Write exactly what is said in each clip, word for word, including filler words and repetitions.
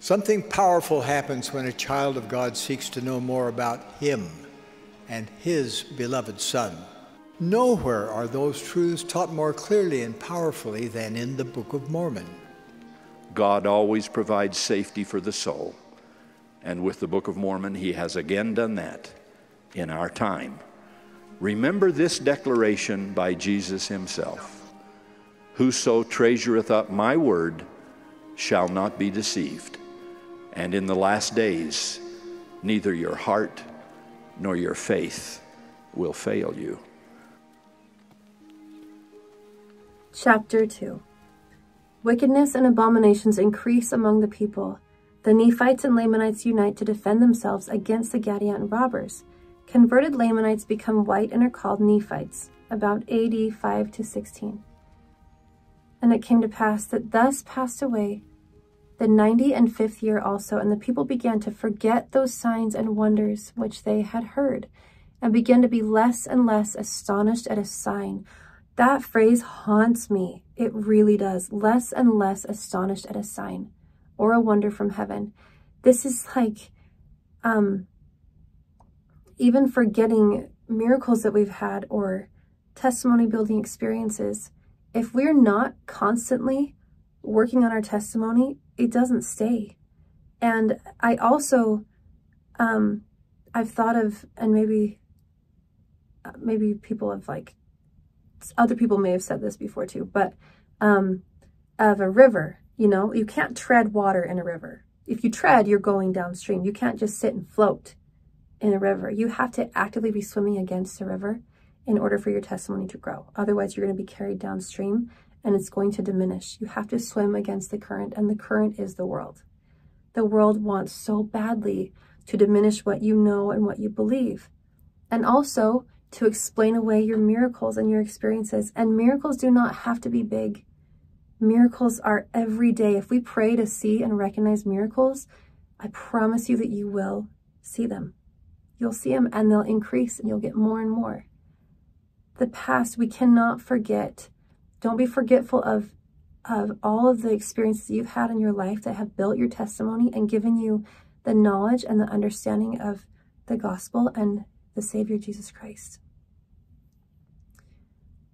Something powerful happens when a child of God seeks to know more about Him and His beloved Son. Nowhere are those truths taught more clearly and powerfully than in the Book of Mormon. God always provides safety for the soul, and with the Book of Mormon, He has again done that in our time. Remember this declaration by Jesus Himself: "Whoso treasureth up my word shall not be deceived. And in the last days, neither your heart nor your faith will fail you." Chapter two. Wickedness and abominations increase among the people. The Nephites and Lamanites unite to defend themselves against the Gadianton robbers. Converted Lamanites become white and are called Nephites, about A D five to sixteen. And it came to pass that thus passed away the ninety and fifth year also, and the people began to forget those signs and wonders which they had heard, and began to be less and less astonished at a sign. That phrase haunts me. It really does. Less and less astonished at a sign or a wonder from heaven. This is like um, even forgetting miracles that we've had or testimony-building experiences. If we're not constantly working on our testimony, it doesn't stay. And I also, um, I've thought of, and maybe, maybe people have like, other people may have said this before too, but um, of a river, you know, you can't tread water in a river. If you tread, you're going downstream. You can't just sit and float in a river. You have to actively be swimming against the river in order for your testimony to grow. Otherwise, you're going to be carried downstream and it's going to diminish. You have to swim against the current, and the current is the world. The world wants so badly to diminish what you know and what you believe, and also to explain away your miracles and your experiences. And miracles do not have to be big. Miracles are every day. If we pray to see and recognize miracles, I promise you that you will see them. You'll see them, and they'll increase, and you'll get more and more. The past, we cannot forget. Don't be forgetful of, of all of the experiences you've had in your life that have built your testimony and given you the knowledge and the understanding of the gospel and the Savior, Jesus Christ.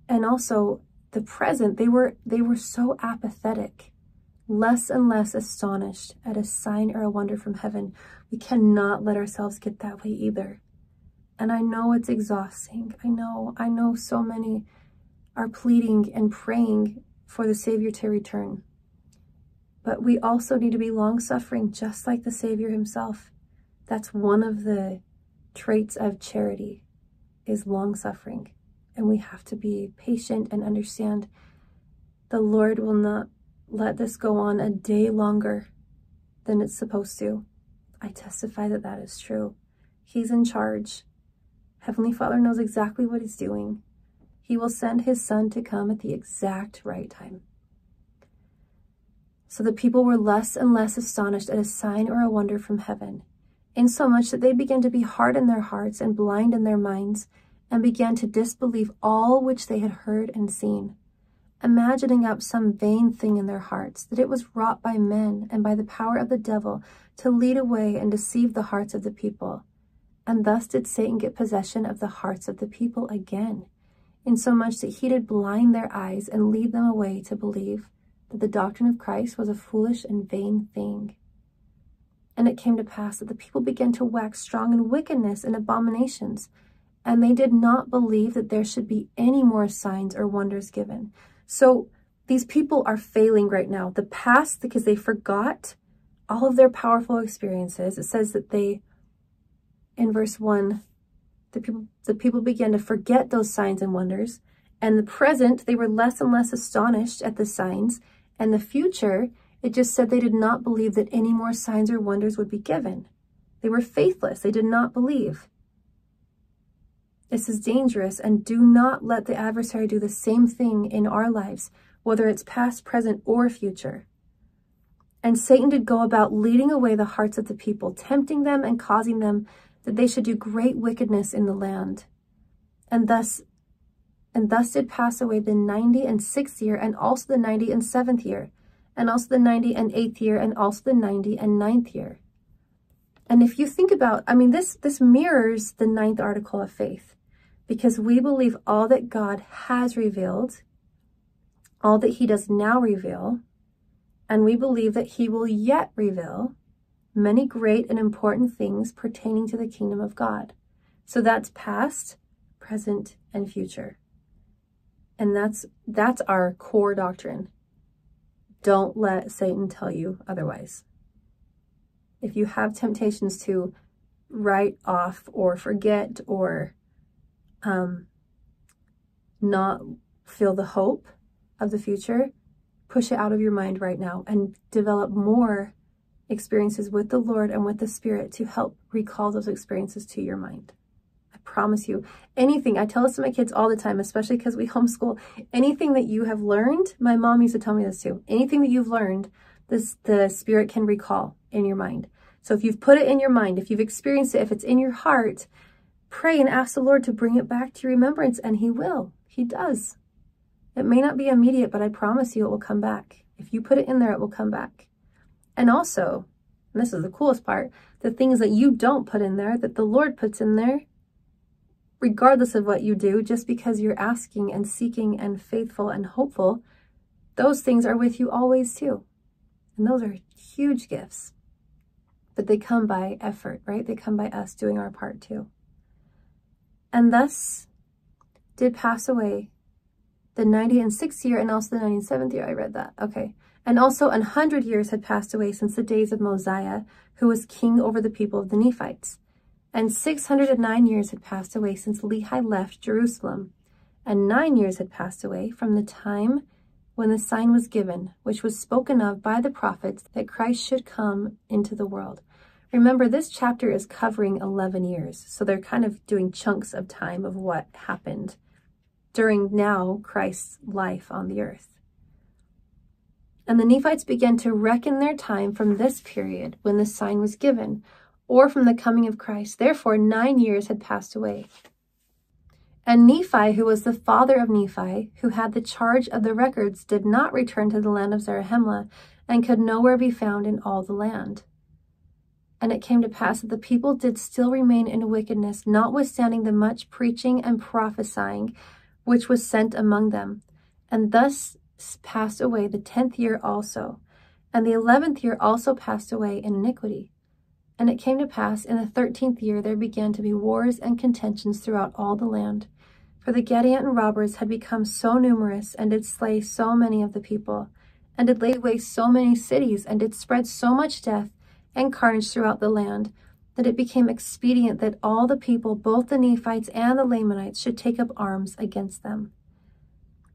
And also the present, they were, they were so apathetic, less and less astonished at a sign or a wonder from heaven. We cannot let ourselves get that way either. And I know it's exhausting. I know, I know so many are pleading and praying for the Savior to return. But we also need to be long-suffering, just like the Savior himself. That's one of the traits of charity, is long-suffering. And we have to be patient and understand the Lord will not let this go on a day longer than it's supposed to. I testify that that is true. He's in charge. Heavenly Father knows exactly what he's doing. He will send his son to come at the exact right time. So the people were less and less astonished at a sign or a wonder from heaven, insomuch that they began to be hard in their hearts and blind in their minds, and began to disbelieve all which they had heard and seen, imagining up some vain thing in their hearts, that it was wrought by men and by the power of the devil to lead away and deceive the hearts of the people. And thus did Satan get possession of the hearts of the people again, insomuch that he did blind their eyes and lead them away to believe that the doctrine of Christ was a foolish and vain thing. And it came to pass that the people began to wax strong in wickedness and abominations, and they did not believe that there should be any more signs or wonders given. So these people are failing right now. The past, because they forgot all of their powerful experiences. It says that they... In verse one, the people, the people began to forget those signs and wonders. And the present, they were less and less astonished at the signs. And the future, it just said they did not believe that any more signs or wonders would be given. They were faithless. They did not believe. This is dangerous, and do not let the adversary do the same thing in our lives, whether it's past, present, or future. And Satan did go about leading away the hearts of the people, tempting them and causing them that they should do great wickedness in the land. And thus, and thus did pass away the ninety and sixth year, and also the ninety and seventh year. and also the ninety and eighth year, and also the ninety and ninth year. And if you think about, I mean, this, this mirrors the ninth article of faith, because we believe all that God has revealed, all that he does now reveal, and we believe that he will yet reveal many great and important things pertaining to the kingdom of God. So that's past, present, and future. And that's, that's our core doctrine. Don't let Satan tell you otherwise. If you have temptations to write off or forget or um, not feel the hope of the future, push it out of your mind right now and develop more experiences with the Lord and with the Spirit to help recall those experiences to your mind. I promise you, anything, I tell this to my kids all the time, especially because we homeschool, anything that you have learned, my mom used to tell me this too, anything that you've learned, this, the Spirit can recall in your mind. So if you've put it in your mind, if you've experienced it, if it's in your heart, pray and ask the Lord to bring it back to your remembrance, and he will. He does. It may not be immediate, but I promise you it will come back. If you put it in there, it will come back. And also, and this is the coolest part, the things that you don't put in there, that the Lord puts in there, regardless of what you do, just because you're asking and seeking and faithful and hopeful, those things are with you always too. And those are huge gifts. But they come by effort, right? They come by us doing our part too. And thus did pass away the ninety and sixth year, and also the ninety and seventh year. I read that. Okay. And also an hundred years had passed away since the days of Mosiah, who was king over the people of the Nephites. And six hundred and nine years had passed away since Lehi left Jerusalem. And nine years had passed away from the time when the sign was given, which was spoken of by the prophets, that Christ should come into the world. Remember, this chapter is covering eleven years. So they're kind of doing chunks of time of what happened during now Christ's life on the earth. And the Nephites began to reckon their time from this period when the sign was given, or from the coming of Christ. Therefore, nine years had passed away. And Nephi, who was the father of Nephi, who had the charge of the records, did not return to the land of Zarahemla, and could nowhere be found in all the land. And it came to pass that the people did still remain in wickedness, notwithstanding the much preaching and prophesying which was sent among them. And thus passed away the tenth year also, and the eleventh year also passed away in iniquity. And it came to pass in the thirteenth year there began to be wars and contentions throughout all the land, for the Gadianton robbers had become so numerous, and did slay so many of the people, and did lay waste so many cities, and did spread so much death and carnage throughout the land, that it became expedient that all the people, both the Nephites and the Lamanites, should take up arms against them.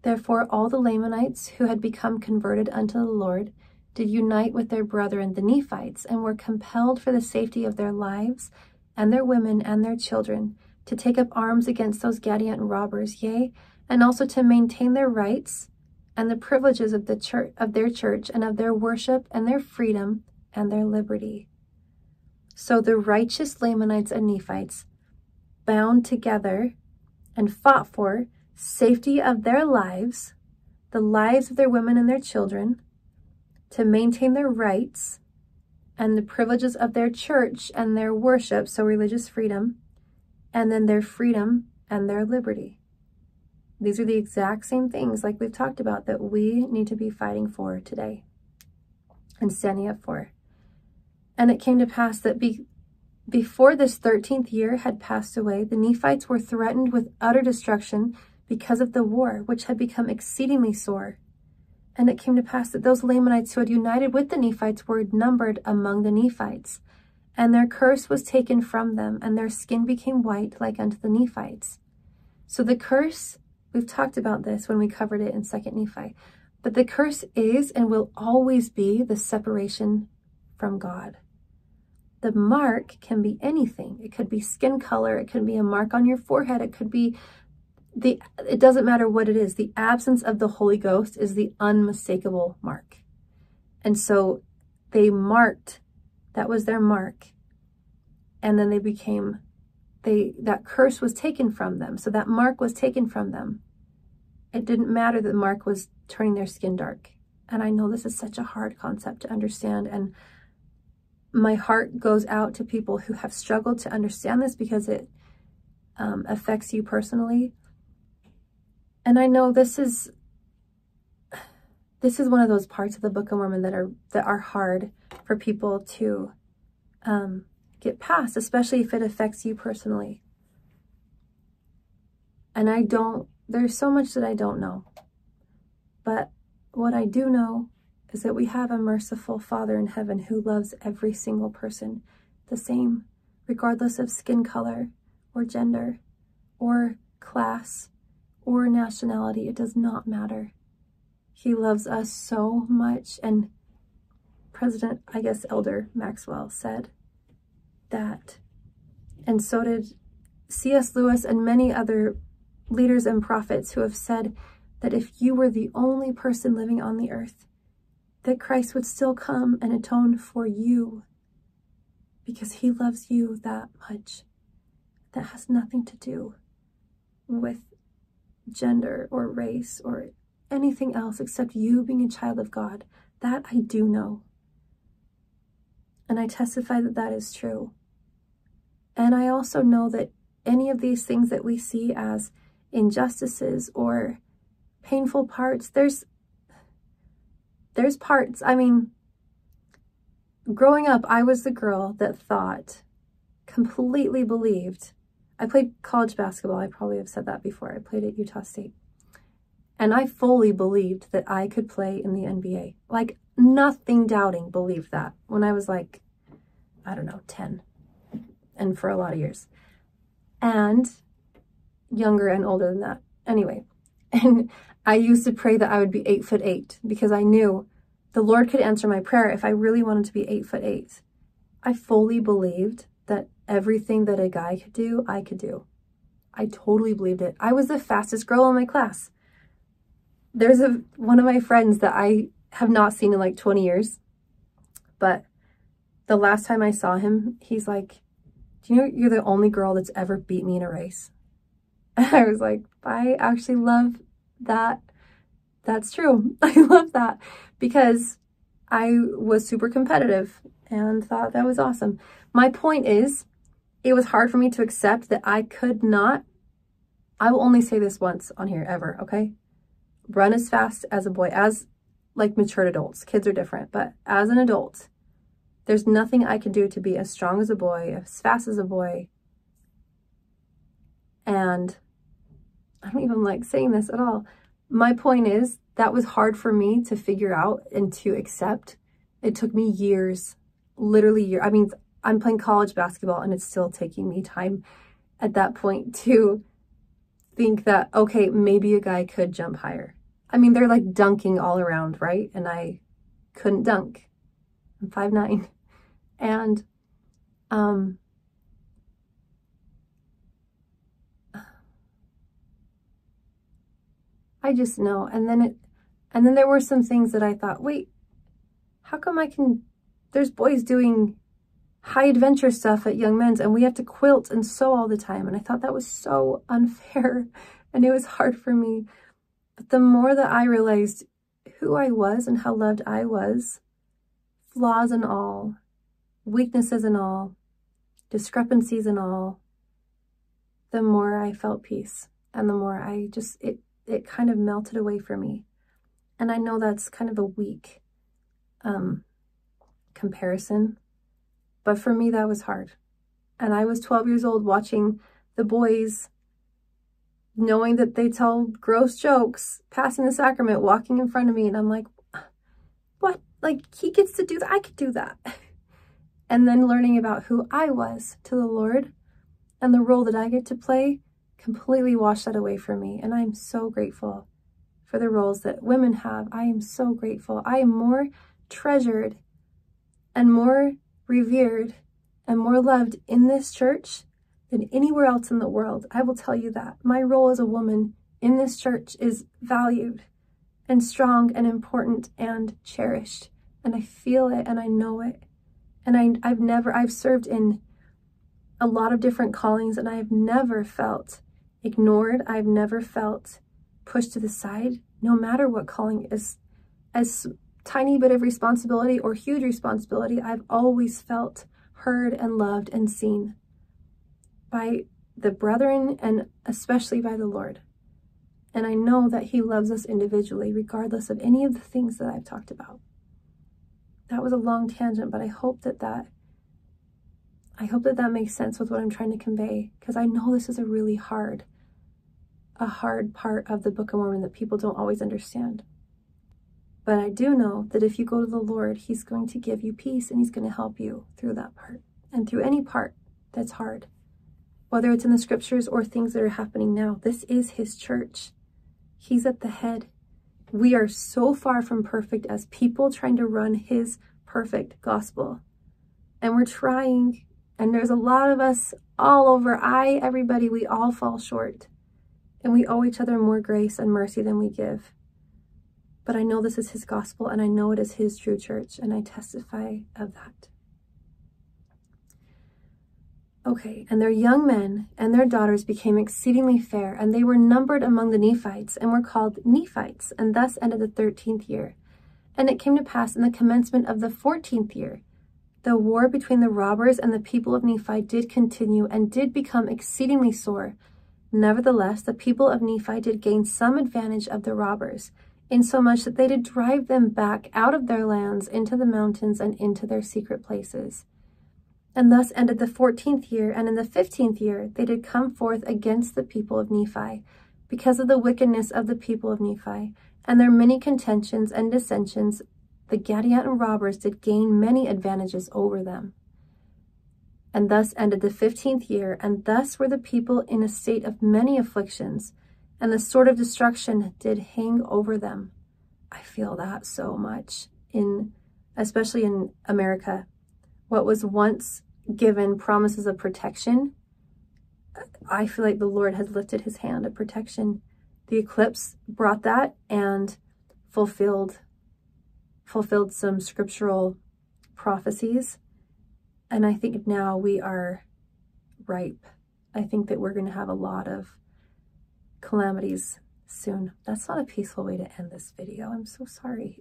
Therefore all the Lamanites who had become converted unto the Lord did unite with their brethren the Nephites, and were compelled for the safety of their lives and their women and their children to take up arms against those Gadianton robbers, yea, and also to maintain their rights and the privileges of the church, of their church, and of their worship, and their freedom, and their liberty. So the righteous Lamanites and Nephites bound together and fought for safety of their lives, the lives of their women and their children, to maintain their rights and the privileges of their church and their worship, so religious freedom, and then their freedom and their liberty. These are the exact same things, like we've talked about, that we need to be fighting for today and standing up for. And it came to pass that be before this thirteenth year had passed away, the Nephites were threatened with utter destruction because of the war, which had become exceedingly sore. And it came to pass that those Lamanites who had united with the Nephites were numbered among the Nephites, and their curse was taken from them, and their skin became white like unto the Nephites. So the curse, we've talked about this when we covered it in Second Nephi, but the curse is and will always be the separation from God. The mark can be anything. It could be skin color. It could be a mark on your forehead. It could be the, it doesn't matter what it is. The absence of the Holy Ghost is the unmistakable mark. And so they marked, that was their mark. And then they became, they, that curse was taken from them. So that mark was taken from them. It didn't matter that the mark was turning their skin dark. And I know this is such a hard concept to understand, and my heart goes out to people who have struggled to understand this, because it um, affects you personally. And I know this is this is one of those parts of the Book of Mormon that are that are hard for people to um, get past, especially if it affects you personally. And I don't, there's so much that I don't know. But what I do know is that we have a merciful Father in heaven who loves every single person the same, regardless of skin color or gender or class or nationality. It does not matter. He loves us so much. And President, I guess Elder Maxwell said that. And so did C S Lewis and many other leaders and prophets who have said that if you were the only person living on the earth, that Christ would still come and atone for you, because he loves you that much. That has nothing to do with gender or race or anything else except you being a child of God. That I do know. And I testify that that is true. And I also know that any of these things that we see as injustices or painful parts, there's There's parts, I mean, growing up, I was the girl that thought, completely believed. I played college basketball. I probably have said that before. I played at Utah State. And I fully believed that I could play in the N B A. Like, nothing doubting believed that when I was like, I don't know, ten. And for a lot of years. And younger and older than that. Anyway. And I used to pray that I would be eight foot eight, because I knew the Lord could answer my prayer if I really wanted to be eight foot eight. I fully believed that everything that a guy could do, I could do. I totally believed it. I was the fastest girl in my class. There's a one of my friends that I have not seen in like twenty years, but the last time I saw him, he's like, "Do you know you're the only girl that's ever beat me in a race?" And I was like, I actually love that. That's true. I love that, because I was super competitive and thought that was awesome. My point is, it was hard for me to accept that I could not, I will only say this once on here ever, okay? Run as fast as a boy, as like matured adults. Kids are different, but as an adult, there's nothing I could do to be as strong as a boy, as fast as a boy. And I don't even like saying this at all. My point is, that was hard for me to figure out and to accept. It took me years, literally years. I mean, I'm playing college basketball and it's still taking me time at that point to think that, okay, maybe a guy could jump higher. I mean, they're like dunking all around, right? And I couldn't dunk. I'm five nine. And, um... I just know. And then it, and then there were some things that I thought, wait, how come I can, there's boys doing high adventure stuff at Young Men's and we have to quilt and sew all the time. And I thought that was so unfair and it was hard for me. But the more that I realized who I was and how loved I was, flaws and all, weaknesses and all, discrepancies and all, the more I felt peace and the more I just, it, it kind of melted away for me. And I know that's kind of a weak um, comparison, but for me that was hard. And I was twelve years old watching the boys, knowing that they tell gross jokes, passing the sacrament, walking in front of me, and I'm like, what? Like, he gets to do that? I could do that. And then learning about who I was to the Lord and the role that I get to play completely washed that away from me. And I'm so grateful for the roles that women have. I am so grateful. I am more treasured and more revered and more loved in this church than anywhere else in the world. I will tell you that. My role as a woman in this church is valued and strong and important and cherished. And I feel it and I know it. And I, I've never, I've served in a lot of different callings and I've never felt ignored. I've never felt pushed to the side, no matter what calling is as tiny bit of responsibility or huge responsibility, I've always felt heard and loved and seen by the brethren and especially by the Lord. And I know that he loves us individually, regardless of any of the things that I've talked about. That was a long tangent, but I hope that that, I hope that that makes sense with what I'm trying to convey, because I know this is a really hard, a hard part of the Book of Mormon that people don't always understand. But I do know that if you go to the Lord, he's going to give you peace and he's going to help you through that part and through any part that's hard, whether it's in the scriptures or things that are happening now. This is his church. He's at the head. We are so far from perfect as people trying to run his perfect gospel. And we're trying, and there's a lot of us all over. I, everybody, we all fall short. And we owe each other more grace and mercy than we give. But I know this is his gospel, and I know it is his true church, and I testify of that. Okay, and their young men and their daughters became exceedingly fair, and they were numbered among the Nephites, and were called Nephites, and thus ended the thirteenth year. And it came to pass in the commencement of the fourteenth year, the war between the robbers and the people of Nephi did continue, and did become exceedingly sore. Nevertheless, the people of Nephi did gain some advantage of the robbers, insomuch that they did drive them back out of their lands into the mountains and into their secret places. And thus ended the fourteenth year, and in the fifteenth year they did come forth against the people of Nephi, because of the wickedness of the people of Nephi, and their many contentions and dissensions. The Gadianton robbers did gain many advantages over them. And thus ended the fifteenth year, and thus were the people in a state of many afflictions, and the sword of destruction did hang over them. I feel that so much, in, especially in America. What was once given promises of protection, I feel like the Lord has lifted his hand of protection. The eclipse brought that and fulfilled, fulfilled some scriptural prophecies. And I think now we are ripe. I think that we're going to have a lot of calamities soon. That's not a peaceful way to end this video. I'm so sorry.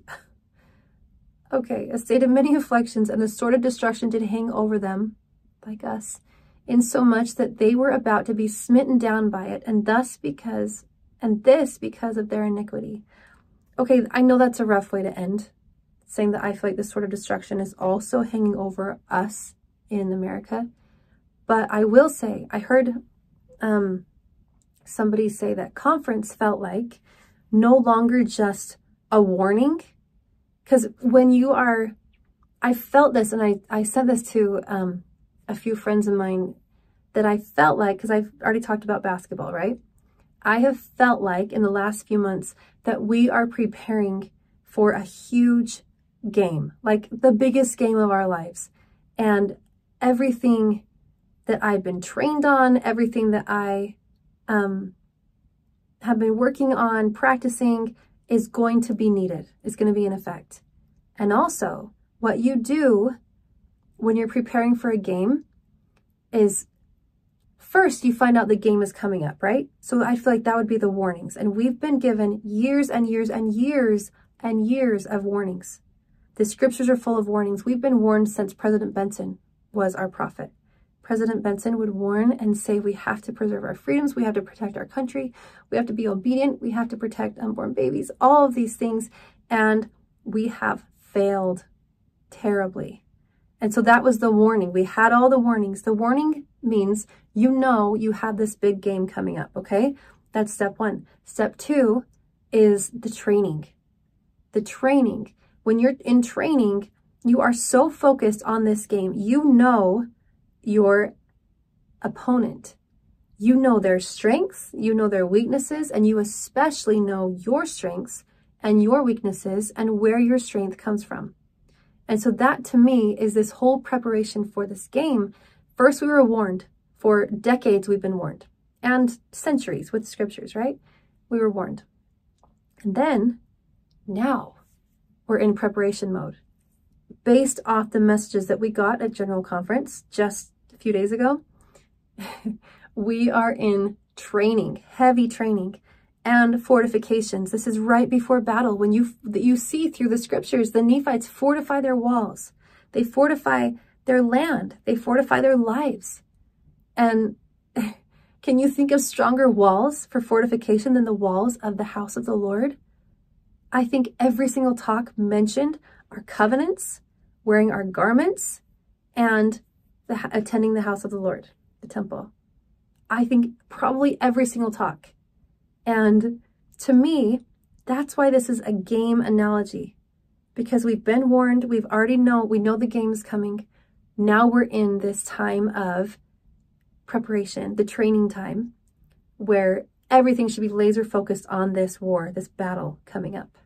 Okay, a state of many afflictions, and the sword of destruction did hang over them, like us, insomuch that they were about to be smitten down by it, and thus because, and this because of their iniquity. Okay, I know that's a rough way to end, saying that I feel like the sword of destruction is also hanging over us in America. But I will say, I heard um, somebody say that conference felt like no longer just a warning. Because when you are, I felt this, and I, I sent this to um, a few friends of mine, that I felt like, because I've already talked about basketball, right? I have felt like in the last few months that we are preparing for a huge game, like the biggest game of our lives. And everything that I've been trained on, everything that I um, have been working on, practicing, is going to be needed. It's going to be in effect. And also, what you do when you're preparing for a game is, first, you find out the game is coming up, right? So I feel like that would be the warnings. And we've been given years and years and years and years of warnings. The scriptures are full of warnings. We've been warned since President Benson was our prophet. President Benson would warn and say we have to preserve our freedoms, we have to protect our country, we have to be obedient, we have to protect unborn babies, all of these things, and we have failed terribly. And so that was the warning. We had all the warnings. The warning means you know you have this big game coming up, okay? That's step one. Step two is the training. The training. When you're in training, you are so focused on this game. You know your opponent. You know their strengths, you know their weaknesses, and you especially know your strengths and your weaknesses and where your strength comes from. And so that to me is this whole preparation for this game. First, we were warned. For decades, we've been warned, and centuries with scriptures, right? We were warned. And then now we're in preparation mode, based off the messages that we got at General Conference just a few days ago. We are in training, heavy training, and fortifications. This is right before battle, when you you see through the scriptures the Nephites fortify their walls, they fortify their land, they fortify their lives. And can you think of stronger walls for fortification than the walls of the house of the Lord? I think every single talk mentioned our covenants, wearing our garments, and the, attending the house of the Lord, the temple. I think probably every single talk. And to me, that's why this is a game analogy, because we've been warned, we've already know, we know the game is coming. Now we're in this time of preparation, the training time, where everything should be laser focused on this war, this battle coming up.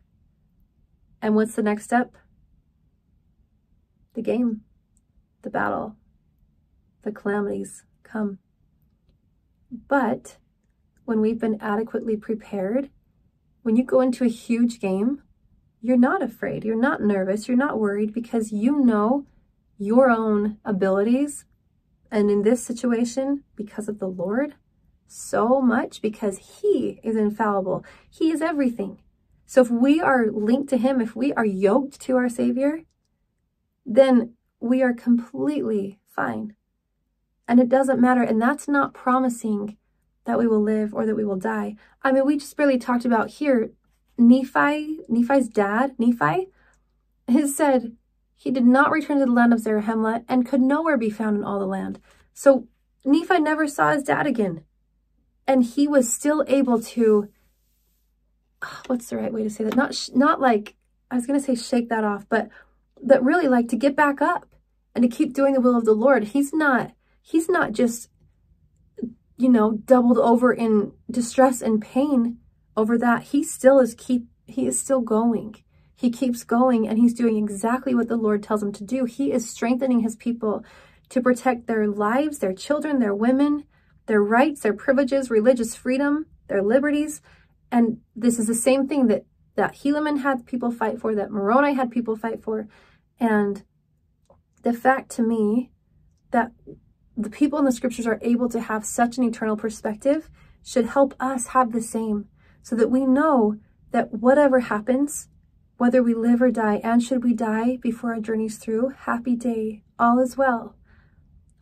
And what's the next step? The game, the battle, the calamities come. But when we've been adequately prepared, when you go into a huge game, you're not afraid, you're not nervous, you're not worried, because you know your own abilities. And in this situation, because of the Lord, so much, because he is infallible. He is everything. So if we are linked to him, if we are yoked to our Savior, then we are completely fine. And it doesn't matter. And that's not promising that we will live or that we will die. I mean, we just barely talked about here, Nephi, Nephi's dad, Nephi, has said he did not return to the land of Zarahemla and could nowhere be found in all the land. So Nephi never saw his dad again. And he was still able to, oh, what's the right way to say that? Not, not like, I was going to say shake that off, but that really like to get back up and to keep doing the will of the Lord. He's not, he's not just, you know, doubled over in distress and pain over that. He still is keep, he is still going. He keeps going, and he's doing exactly what the Lord tells him to do. He is strengthening his people to protect their lives, their children, their women, their rights, their privileges, religious freedom, their liberties. And this is the same thing that, that Helaman had people fight for, that Moroni had people fight for. And the fact to me that the people in the scriptures are able to have such an eternal perspective should help us have the same, so that we know that whatever happens, whether we live or die, and should we die before our journey's through, happy day, all is well.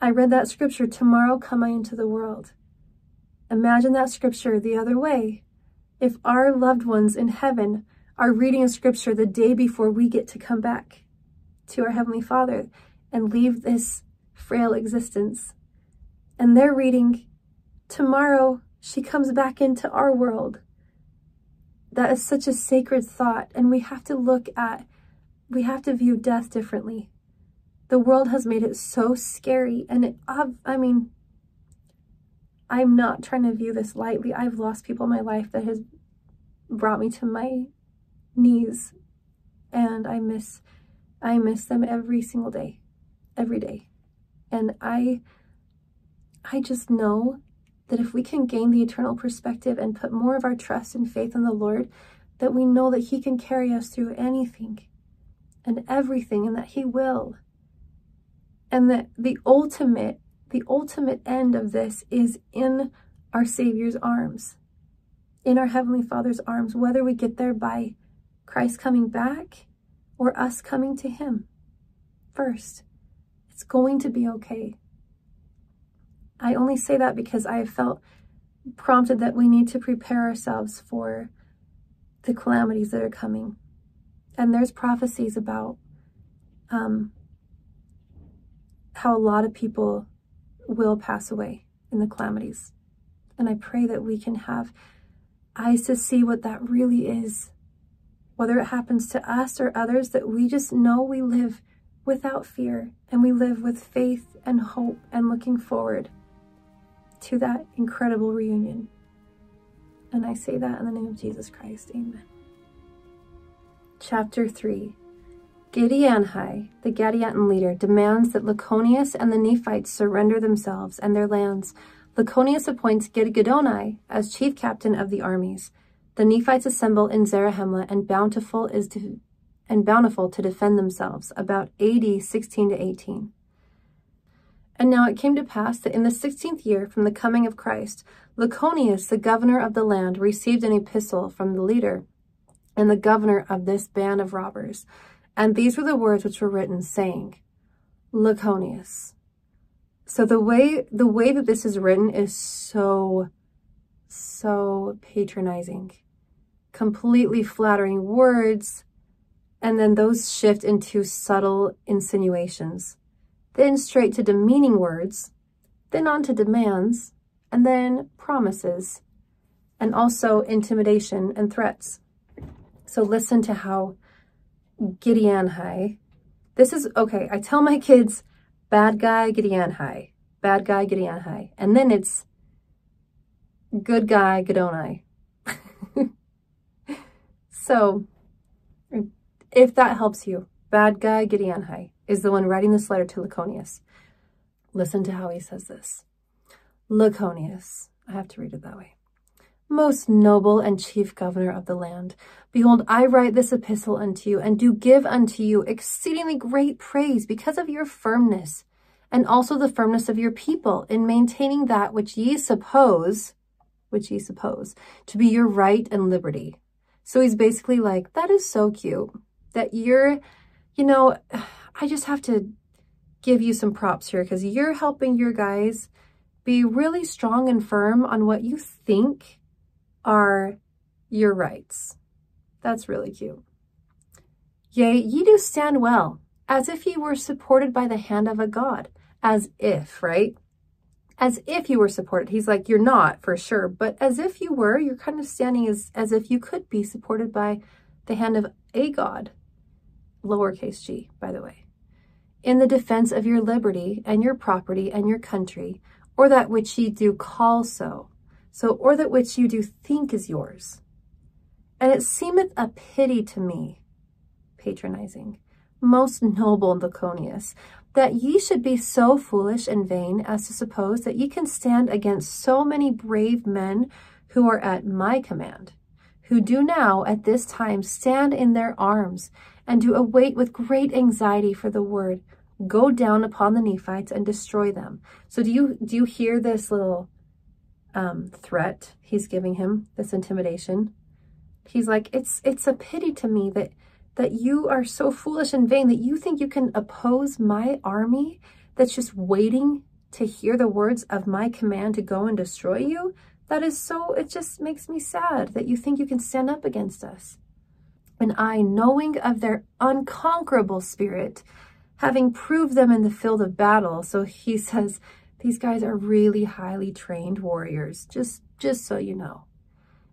I read that scripture, tomorrow come I into the world. Imagine that scripture the other way. If our loved ones in heaven are reading a scripture the day before we get to come back to our Heavenly Father and leave this frail existence, and they're reading, tomorrow she comes back into our world. That is such a sacred thought, and we have to look at, we have to view death differently. The world has made it so scary, and it, I mean, I'm not trying to view this lightly. I've lost people in my life that has brought me to my knees, and I miss, I miss them every single day, every day. And I, I just know that if we can gain the eternal perspective and put more of our trust and faith in the Lord, that we know that he can carry us through anything and everything, and that he will. And that the ultimate, the ultimate end of this is in our Savior's arms, in our Heavenly Father's arms, whether we get there by Christ coming back or us coming to him first. It's going to be okay. I only say that because I have felt prompted that we need to prepare ourselves for the calamities that are coming. And there's prophecies about um, how a lot of people will pass away in the calamities. And I pray that we can have eyes to see what that really is, whether it happens to us or others, that we just know we live without fear, and we live with faith and hope and looking forward to that incredible reunion. And I say that in the name of Jesus Christ, amen. Chapter three. Giddianhi, the Gadianton leader, demands that Lachoneus and the Nephites surrender themselves and their lands. Lachoneus appoints Gidgiddoni as chief captain of the armies. The Nephites assemble in Zarahemla, and Bountiful is to, and Bountiful to defend themselves, about A D sixteen to eighteen. And now it came to pass that in the sixteenth year from the coming of Christ, Lachoneus, the governor of the land, received an epistle from the leader and the governor of this band of robbers. And these were the words which were written, saying, Lachoneus. So the way, the way that this is written is so, so patronizing, completely flattering words, and then those shift into subtle insinuations, then straight to demeaning words, then on to demands, and then promises, and also intimidation and threats. So listen to how Giddianhi, this is, okay, I tell my kids, bad guy Giddianhi, bad guy Giddianhi, and then it's good guy Giddianhi. So, if that helps you, bad guy Giddianhi is the one writing this letter to Lachoneus. Listen to how he says this. Lachoneus, I have to read it that way. Most noble and chief governor of the land, behold, I write this epistle unto you, and do give unto you exceedingly great praise because of your firmness, and also the firmness of your people in maintaining that which ye suppose, which ye suppose, to be your right and liberty. So he's basically like, that is so cute that you're, you know, I just have to give you some props here because you're helping your guys be really strong and firm on what you think are your rights. That's really cute. Yea, ye do stand well, as if ye were supported by the hand of a god. As if, right? As if you were supported. He's like, you're not for sure, but as if you were, you're kind of standing as, as if you could be supported by the hand of a god, lowercase g, by the way, in the defense of your liberty and your property and your country, or that which ye do call so, so or that which you do think is yours. And it seemeth a pity to me, patronizing, most noble Lachoneus, that ye should be so foolish and vain as to suppose that ye can stand against so many brave men who are at my command, who do now at this time stand in their arms, and do await with great anxiety for the word, go down upon the Nephites and destroy them. So do you, do you hear this little um, threat he's giving him, this intimidation? He's like, it's, it's a pity to me that that you are so foolish and vain that you think you can oppose my army that's just waiting to hear the words of my command to go and destroy you. That is so, it just makes me sad that you think you can stand up against us. And I, knowing of their unconquerable spirit, having proved them in the field of battle. So he says, these guys are really highly trained warriors, just, just so you know.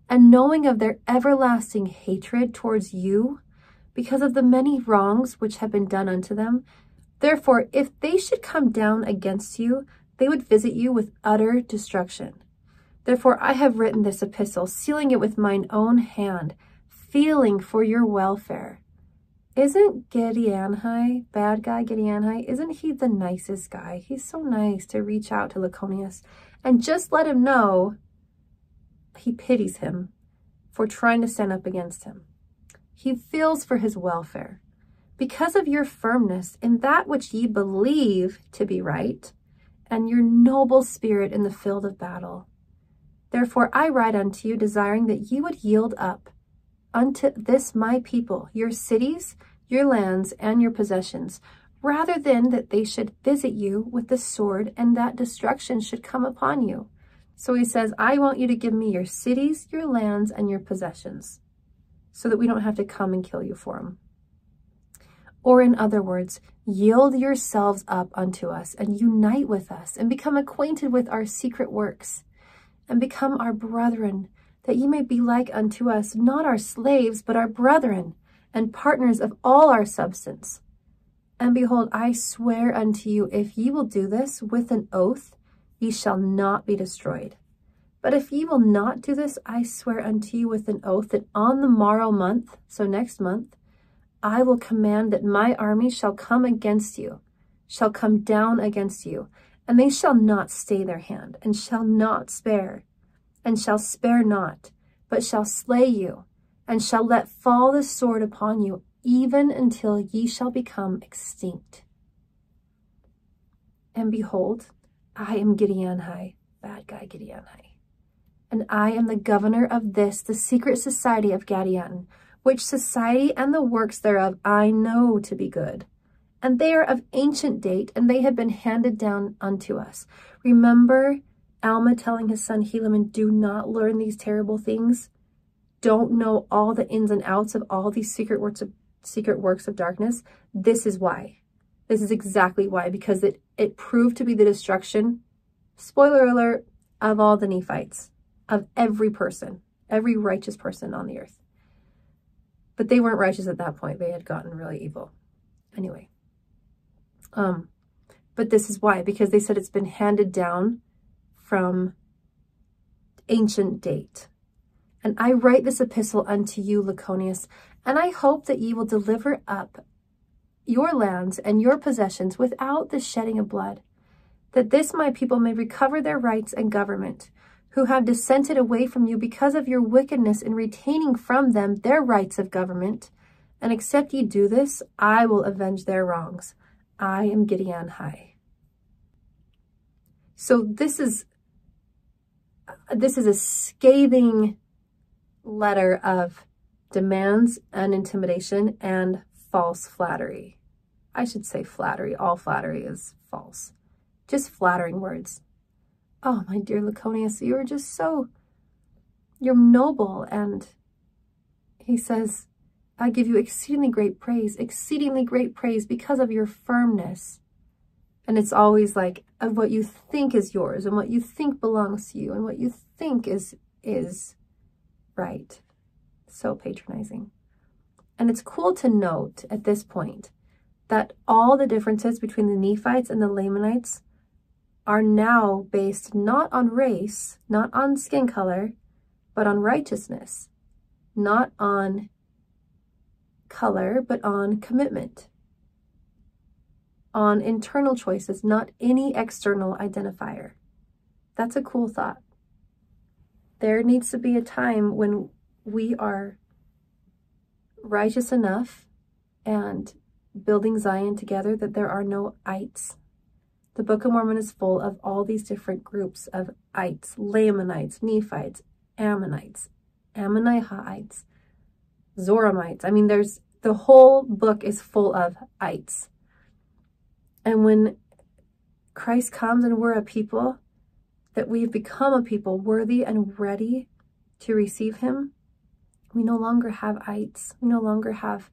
And knowing of their everlasting hatred towards you, because of the many wrongs which have been done unto them. Therefore, if they should come down against you, they would visit you with utter destruction. Therefore, I have written this epistle, sealing it with mine own hand, feeling for your welfare. Isn't Giddianhi, bad guy Giddianhi, isn't he the nicest guy? He's so nice to reach out to Lachoneus and just let him know he pities him for trying to stand up against him. He feels for his welfare. Because of your firmness in that which ye believe to be right, and your noble spirit in the field of battle. Therefore I write unto you, desiring that ye would yield up unto this my people, your cities, your lands, and your possessions, rather than that they should visit you with the sword, and that destruction should come upon you. So he says, I want you to give me your cities, your lands, and your possessions, so that we don't have to come and kill you for them. Or in other words, yield yourselves up unto us and unite with us and become acquainted with our secret works and become our brethren, that ye may be like unto us, not our slaves, but our brethren and partners of all our substance. And behold, I swear unto you, if ye will do this with an oath, ye shall not be destroyed. But if ye will not do this, I swear unto you with an oath that on the morrow month, so next month, I will command that my army shall come against you, shall come down against you, and they shall not stay their hand, and shall not spare, and shall spare not, but shall slay you, and shall let fall the sword upon you, even until ye shall become extinct. and behold, I am Giddianhi, bad guy Giddianhi, and I am the governor of this, the secret society of Gadianton, which society and the works thereof I know to be good. And they are of ancient date, and they have been handed down unto us. Remember Alma telling his son Helaman, do not learn these terrible things. Don't know all the ins and outs of all these secret works of, secret works of darkness. This is why. This is exactly why, because it, it proved to be the destruction, spoiler alert, of all the Nephites, of every person, every righteous person on the earth. But they weren't righteous at that point. They had gotten really evil. Anyway. Um, but this is why, because they said it's been handed down from ancient date. And I write this epistle unto you, Lachoneus, and I hope that ye will deliver up your lands and your possessions without the shedding of blood, that this my people may recover their rights and government, who have dissented away from you because of your wickedness in retaining from them their rights of government. And except ye do this, I will avenge their wrongs. I am Giddianhi. So this is this is a scathing letter of demands and intimidation and false flattery. I should say flattery. All flattery is false. Just flattering words. Oh, my dear Lachoneus, you are just so, you're noble. And he says, I give you exceedingly great praise, exceedingly great praise because of your firmness. And it's always like of what you think is yours and what you think belongs to you and what you think is, is right. So patronizing. And it's cool to note at this point that all the differences between the Nephites and the Lamanites are now based not on race, not on skin color, but on righteousness, not on color, but on commitment, on internal choices, not any external identifier. That's a cool thought. There needs to be a time when we are righteous enough and building Zion together that there are no ites. The Book of Mormon is full of all these different groups of ites, Lamanites, Nephites, Ammonites, Ammonihites, Zoramites. I mean, there's the whole book is full of ites. And when Christ comes and we're a people, that we've become a people worthy and ready to receive him, we no longer have ites. We no longer have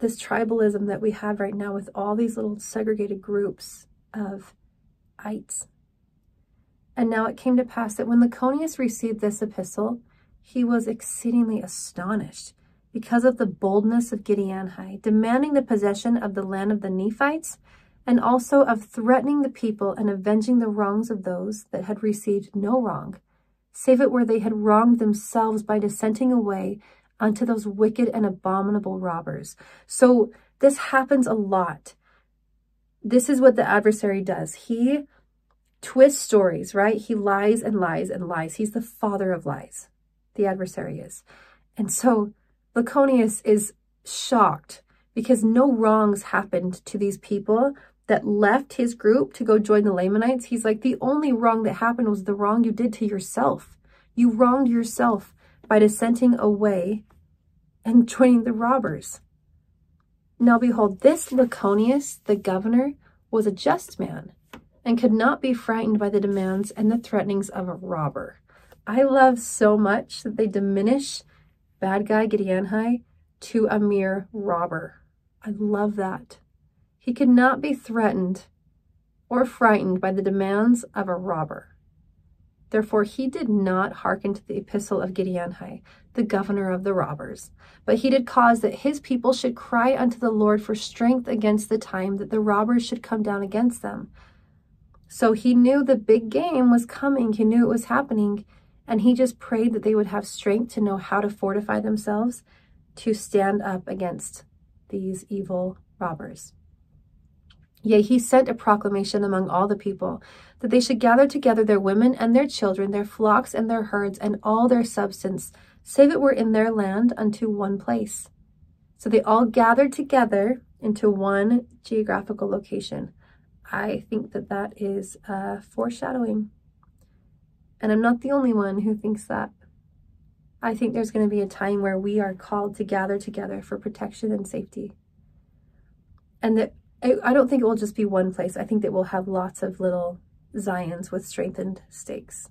this tribalism that we have right now with all these little segregated groups of ites. And now it came to pass that when Lachoneus received this epistle, he was exceedingly astonished because of the boldness of Giddianhi, demanding the possession of the land of the Nephites, and also of threatening the people and avenging the wrongs of those that had received no wrong, save it where they had wronged themselves by dissenting away unto those wicked and abominable robbers. So this happens a lot. This is what the adversary does. He twists stories, right? He lies and lies and lies. He's the father of lies. The adversary is. And so Lachoneus is shocked because no wrongs happened to these people that left his group to go join the Lamanites. He's like, the only wrong that happened was the wrong you did to yourself. You wronged yourself by dissenting away and joining the robbers. Now behold, this Lachoneus, the governor, was a just man and could not be frightened by the demands and the threatenings of a robber. I love so much that they diminish bad guy Giddianhi to a mere robber. I love that. He could not be threatened or frightened by the demands of a robber. Therefore, he did not hearken to the epistle of Giddianhi, the governor of the robbers, but he did cause that his people should cry unto the Lord for strength against the time that the robbers should come down against them. So he knew the big game was coming. He knew it was happening, and he just prayed that they would have strength to know how to fortify themselves to stand up against these evil robbers. Yea, he sent a proclamation among all the people, that they should gather together their women and their children, their flocks and their herds, and all their substance, save it were in their land, unto one place. So they all gathered together into one geographical location. I think that that is uh, foreshadowing. And I'm not the only one who thinks that. I think there's going to be a time where we are called to gather together for protection and safety. And that I, I don't think it will just be one place. I think that we'll have lots of little Zions with strengthened stakes.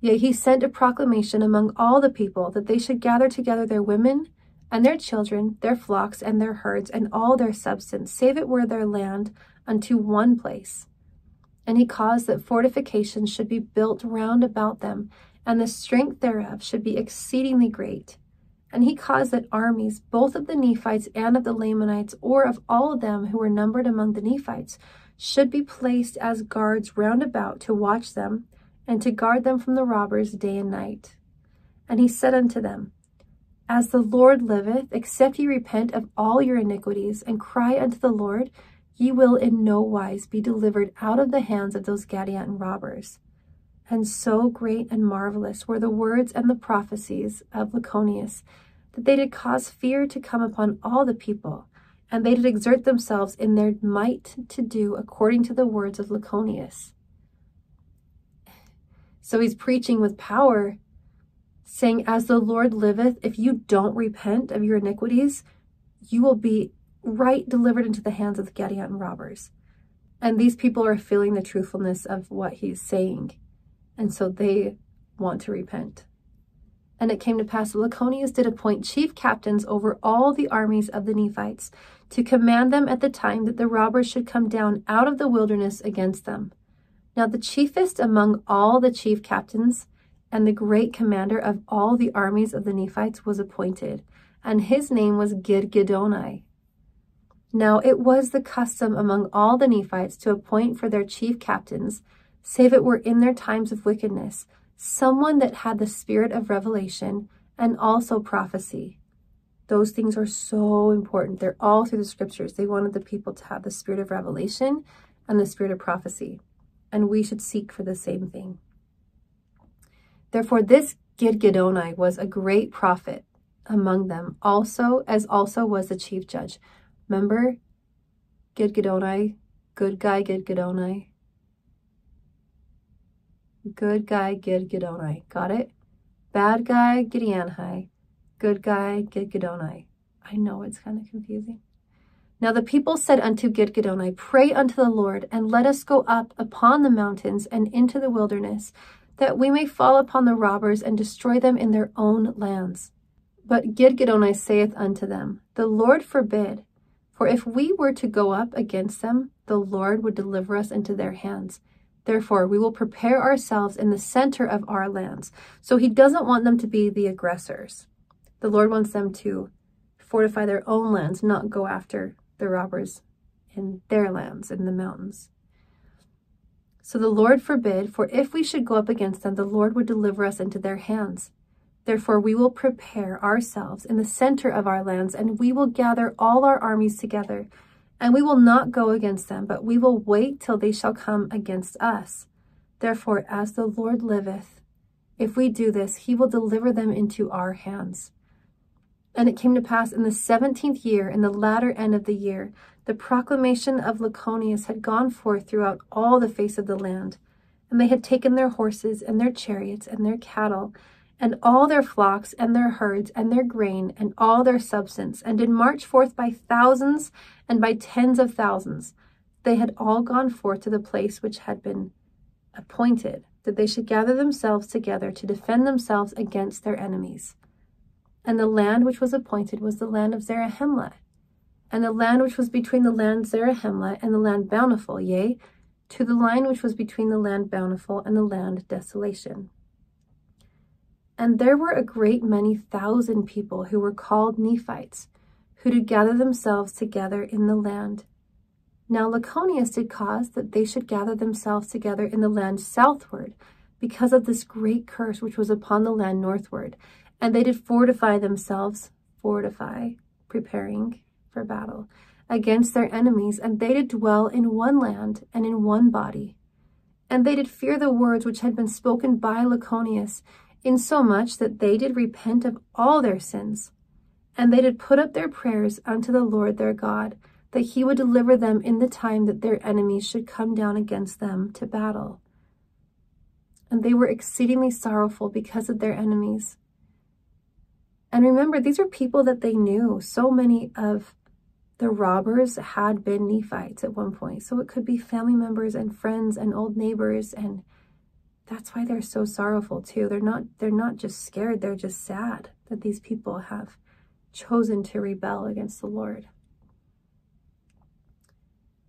Yea, he sent a proclamation among all the people that they should gather together their women and their children, their flocks and their herds, and all their substance, save it were their land, unto one place. And he caused that fortifications should be built round about them, and the strength thereof should be exceedingly great. And he caused that armies, both of the Nephites and of the Lamanites, or of all of them who were numbered among the Nephites, should be placed as guards round about to watch them, and to guard them from the robbers day and night. And he said unto them, As the Lord liveth, except ye repent of all your iniquities, and cry unto the Lord, ye will in no wise be delivered out of the hands of those Gadianton robbers. And so great and marvelous were the words and the prophecies of Lachoneus, that they did cause fear to come upon all the people, and they did exert themselves in their might to do according to the words of Lachoneus. So he's preaching with power, saying, as the Lord liveth, if you don't repent of your iniquities, you will be right delivered into the hands of the Gadianton robbers. And these people are feeling the truthfulness of what he's saying. And so they want to repent. And it came to pass that Lachoneus did appoint chief captains over all the armies of the Nephites, to command them at the time that the robbers should come down out of the wilderness against them. Now the chiefest among all the chief captains and the great commander of all the armies of the Nephites was appointed, and his name was Gidgiddoni. Now it was the custom among all the Nephites to appoint for their chief captains, save it were in their times of wickedness, someone that had the spirit of revelation and also prophecy. Those things are so important. They're all through the scriptures. They wanted the people to have the spirit of revelation and the spirit of prophecy. And we should seek for the same thing. Therefore, this Gidgiddoni was a great prophet among them, also as also was the chief judge. Remember, Gidgiddoni, good guy Gidgiddoni, good guy Gidgiddoni. Got it? Bad guy Giddianhi, good guy Gidgiddoni. I know it's kind of confusing. Now the people said unto Gidgiddoni, Pray unto the Lord, and let us go up upon the mountains and into the wilderness, that we may fall upon the robbers and destroy them in their own lands. But Gidgiddoni saith unto them, The Lord forbid, for if we were to go up against them, the Lord would deliver us into their hands. Therefore we will prepare ourselves in the center of our lands. So he doesn't want them to be the aggressors. The Lord wants them to fortify their own lands, not go after the robbers in their lands, in the mountains. So the Lord forbid, for if we should go up against them, the Lord would deliver us into their hands. Therefore we will prepare ourselves in the center of our lands, and we will gather all our armies together, and we will not go against them, but we will wait till they shall come against us. Therefore, as the Lord liveth, if we do this, he will deliver them into our hands. And it came to pass in the seventeenth year, in the latter end of the year, the proclamation of Lachoneus had gone forth throughout all the face of the land. And they had taken their horses and their chariots and their cattle, and all their flocks and their herds and their grain and all their substance, and did march forth by thousands and by tens of thousands. They had all gone forth to the place which had been appointed, that they should gather themselves together to defend themselves against their enemies. And the land which was appointed was the land of Zarahemla, and the land which was between the land Zarahemla and the land Bountiful, yea, to the line which was between the land Bountiful and the land Desolation. And there were a great many thousand people who were called Nephites, who did gather themselves together in the land. Now Lachoneus did cause that they should gather themselves together in the land southward, because of this great curse which was upon the land northward. And they did fortify themselves, fortify, preparing for battle, against their enemies. And they did dwell in one land and in one body. And they did fear the words which had been spoken by Lachoneus, insomuch that they did repent of all their sins. And they did put up their prayers unto the Lord their God, that he would deliver them in the time that their enemies should come down against them to battle. And they were exceedingly sorrowful because of their enemies. And remember, these are people that they knew. So many of the robbers had been Nephites at one point. So it could be family members and friends and old neighbors. And that's why they're so sorrowful too. They're not, they're not just scared. They're just sad that these people have chosen to rebel against the Lord.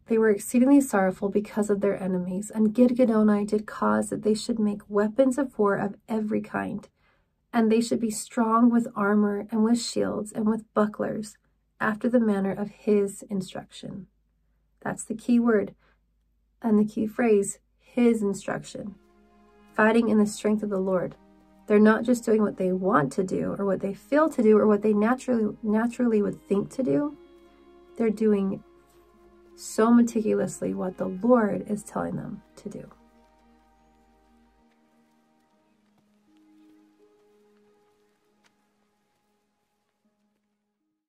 They were exceedingly sorrowful because of their enemies, and Gidgiddoni did cause that they should make weapons of war of every kind, and they should be strong with armor and with shields and with bucklers, after the manner of his instruction. That's the key word and the key phrase, his instruction. Fighting in the strength of the Lord. They're not just doing what they want to do, or what they feel to do, or what they naturally naturally would think to do. They're doing so meticulously what the Lord is telling them to do.